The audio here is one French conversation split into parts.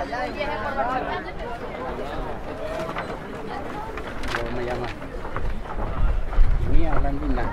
Ini akan pindah.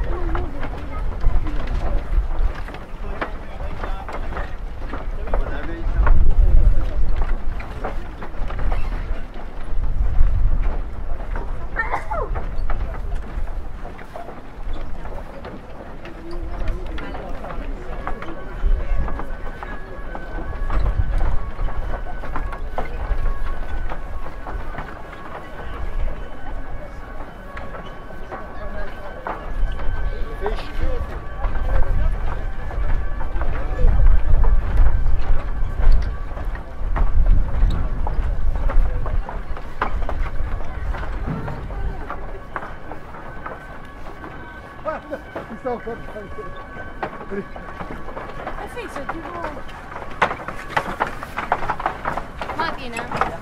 I think so, you will. Might be now.